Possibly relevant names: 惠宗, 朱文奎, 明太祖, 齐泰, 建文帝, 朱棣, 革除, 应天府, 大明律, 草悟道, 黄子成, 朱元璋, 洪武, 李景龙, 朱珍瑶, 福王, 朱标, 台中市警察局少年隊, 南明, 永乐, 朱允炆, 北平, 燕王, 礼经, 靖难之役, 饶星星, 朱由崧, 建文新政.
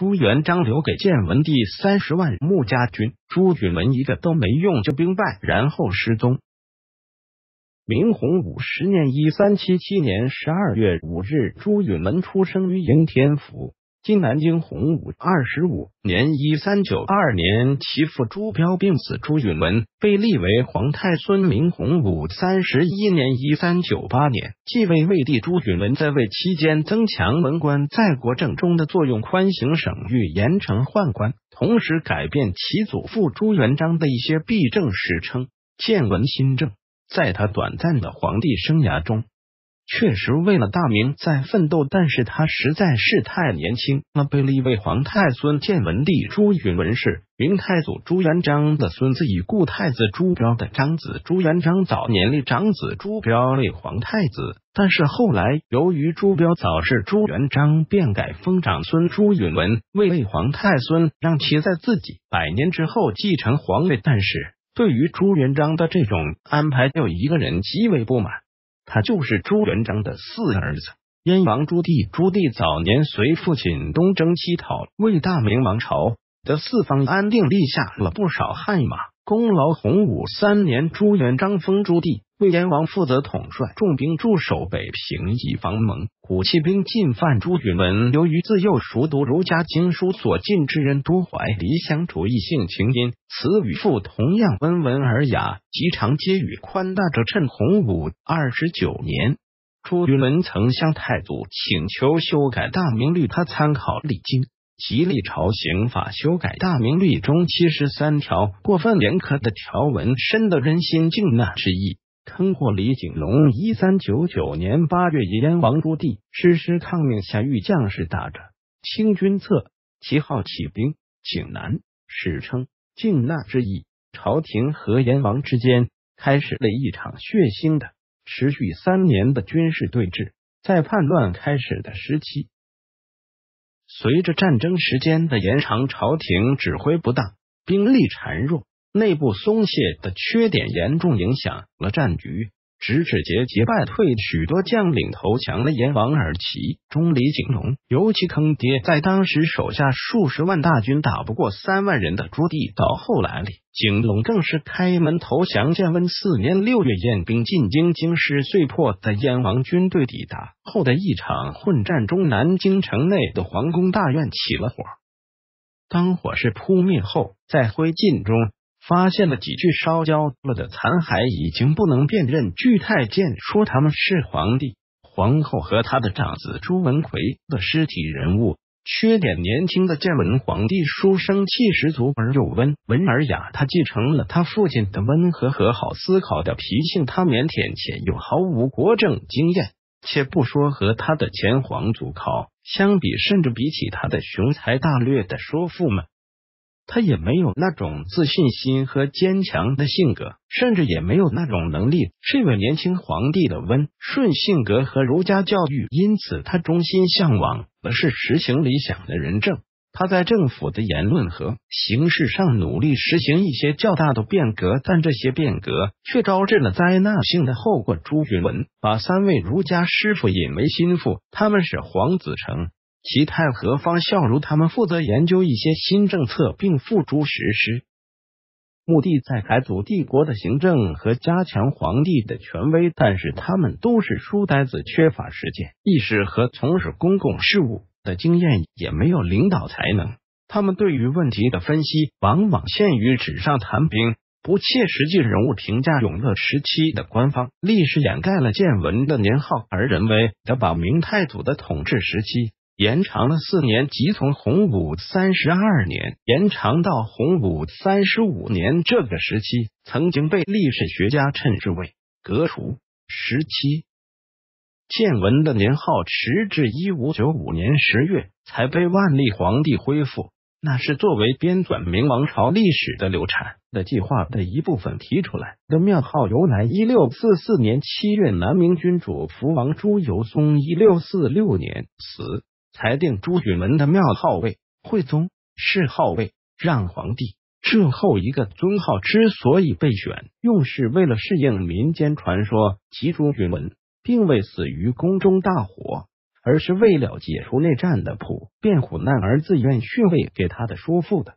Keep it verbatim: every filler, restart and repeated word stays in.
疏元璋留给建文帝三十万木家军，朱允炆一个都没用就兵败，然后失踪。明洪武十年（一三七七年十二月五日），朱允炆出生于应天府（今南京）。洪武二十五年（一三九二年），其父朱标病死，朱允炆被立为皇太孙。明洪武三十一年（一三九八年），继位魏帝朱允炆在位期间，增强文官在国政中的作用，宽行省狱，严惩宦官，同时改变其祖父朱元璋的一些弊政史称建文新政。在他短暂的皇帝生涯中，确实为了大明在奋斗，但是他实在是太年轻了。被立为皇太孙，建文帝朱允炆是明太祖朱元璋的孙子，已故太子朱标的长子。朱元璋早年立长子朱标为皇太子，但是后来由于朱标早逝，朱元璋便改封长孙朱允炆为皇太孙，让其在自己百年之后继承皇位。但是对于朱元璋的这种安排，有一个人极为不满，他就是朱元璋的四儿子燕王朱棣。朱棣早年随父亲东征西讨，为大明王朝的四方安定立下了不少汗马功劳。洪武三年，朱元璋封朱棣为燕王，负责统帅重兵驻守北平，以防蒙古弃兵进犯。朱允炆由于自幼熟读儒家经书，所近之人多怀理想主义，性情因此与父同样温文尔雅，极常接与宽大者称。洪武二十九年，朱允炆曾向太祖请求修改大明律，他参考《礼经》及历朝刑法修改大明律中七十三条过分严苛的条文，深得人心敬纳之意。通过李景龙（一三九九年八月），燕王朱棣实施抗命，下狱将士打着清君侧，旗号起兵靖难，史称靖难之役。朝廷和燕王之间开始了一场血腥的、持续三年的军事对峙。在叛乱开始的时期，随着战争时间的延长，朝廷指挥不当，兵力孱弱，内部松懈的缺点严重影响了战局，直至节节败退，许多将领投降了燕王。而其中李景龙尤其坑爹，在当时手下数十万大军打不过三万人的朱棣，到后来李景龙更是开门投降。建文四年六月，燕兵进京，京师碎破的燕王军队抵达后的一场混战中，南京城内的皇宫大院起了火。当火势扑灭后，在灰烬中发现了几具烧焦了的残骸，已经不能辨认。据太监说，他们是皇帝、皇后和他的长子朱文奎的尸体人物。缺点年轻的建文皇帝书生气十足而又温文尔雅，他继承了他父亲的温和和好思考的脾性。他腼腆且又毫无国政经验，且不说和他的前皇祖考相比，甚至比起他的雄才大略的叔父们，他也没有那种自信心和坚强的性格，甚至也没有那种能力。这位年轻皇帝的温顺性格和儒家教育，因此他衷心向往的是实行理想的仁政。他在政府的言论和形式上努力实行一些较大的变革，但这些变革却招致了灾难性的后果。朱允炆把三位儒家师傅引为心腹，他们是黄子成、齐泰和方孝孺，他们负责研究一些新政策并付诸实施，目的在改组帝国的行政和加强皇帝的权威。但是他们都是书呆子，缺乏实践意识和从事公共事务的经验，也没有领导才能。他们对于问题的分析往往限于纸上谈兵，不切实际。人物评价：永乐时期的官方历史掩盖了建文的年号，而人为的把明太祖的统治时期延长了四年，即从洪武三十二年延长到洪武三十五年。这个时期曾经被历史学家称之为革除时期。建文的年号迟至一五九五年十月才被万历皇帝恢复，那是作为编纂明王朝历史的流产的计划的一部分提出来的。庙号由来：一六四四年七月南明君主福王朱由崧一六四六年死，裁定朱允炆的庙号为惠宗，谥号为让皇帝。这后一个尊号之所以被选用，是为了适应民间传说，即朱允炆并未死于宫中大火，而是为了解除内战的普辩护难而自愿续位给他的叔父的。